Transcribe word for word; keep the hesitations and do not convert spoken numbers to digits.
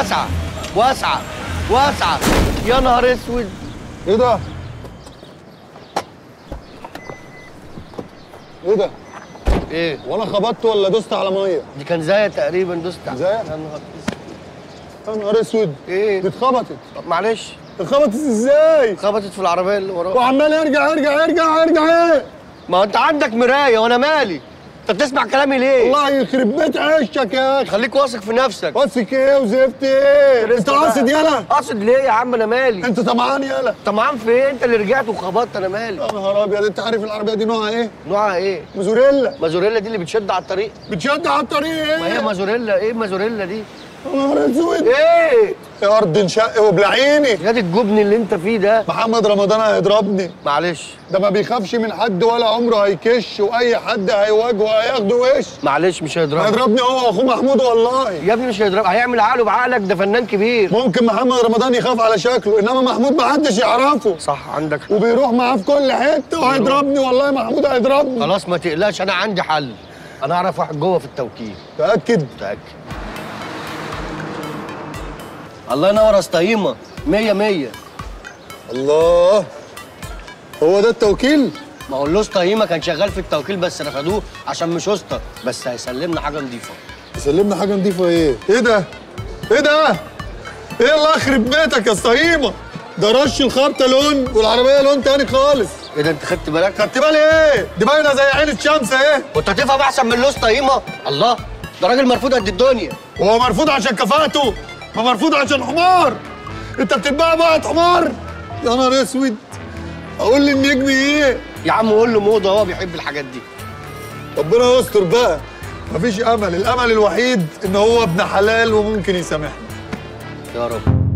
واسعه واسعه واسعه. يا نهار اسود، ايه ده؟ ايه ده؟ ايه؟ وانا خبطت ولا دوست على ميه؟ دي كان زيها تقريبا، دوست على زيها؟ يا نهار اسود، يا نهار اسود، ايه؟ دي اتخبطت. طب معلش، اتخبطت ازاي؟ اتخبطت في العربيه اللي وراك وعمال يرجع يرجع يرجع يرجع. ايه؟ ما انت عندك مرايه وانا مالي؟ انت بتسمع كلامي ليه؟ الله يخرب بيت عشك يا اخي. خليك واثق في نفسك. واثق ايه وزفت ايه؟ انت قاصد يالا؟ قاصد ليه يا عم؟ انا مالي. انت طمعان يالا؟ طمعان في ايه؟ انت اللي رجعت وخبطت، انا مالي. يا نهار ابيض، انت عارف العربيه دي نوعها ايه؟ نوعها ايه؟ مازوريلا. مازوريلا دي اللي بتشد على الطريق؟ بتشد على الطريق ايه؟ ما هي مازوريلا. ايه مازوريلا دي؟ يا نهار اسود، ايه؟ يا ارض انشق وبلعيني. يا دي الجبن اللي انت فيه ده. محمد رمضان هيضربني. معلش، ده ما بيخافش من حد ولا عمره هيكش، واي حد هيواجهه هياخده وش. معلش، مش هيضربني. هيضربني هو واخوه محمود والله. يا ابني مش هيضربني، هيعمل عقله بعقلك، ده فنان كبير. ممكن محمد رمضان يخاف على شكله، انما محمود ما حدش يعرفه. صح، عندك حق. وبيروح معاه في كل حته وهيضربني والله. محمود هيضربني. خلاص ما تقلقش، انا عندي حل. انا اعرف واحد جوه في التوكيل. تاكد؟ تاكد. الله ينور يا سطيمة، مية مية. الله، هو ده التوكيل؟ ما اقولوش سطيمة كان شغال في التوكيل بس رفضوه عشان مش وسطة، بس هيسلمنا حاجة نضيفة. يسلمنا حاجة نضيفة ايه؟ ايه ده؟ ايه ده؟ ايه الله يخرب بيتك يا سطيمة؟ ده رش الخبطة لون والعربية لون تاني خالص. ايه ده، انت خدت بالك؟ خدت بالي ايه؟ دي باينة زي عين الشمس اهي. وانت هتفهم احسن من لوس سطيمة؟ الله، ده راجل مرفوض قد الدنيا. هو مرفوض عشان كفاءته؟ ما مرفوض عشان حمار. انت بتتباع بقى حمار. يا نهار اسود، اقول لي النجم ايه يا عم؟ قول له موضه، هو بيحب الحاجات دي. ربنا يستر بقى، مفيش امل. الامل الوحيد ان هو ابن حلال وممكن يسامحنا يا رب.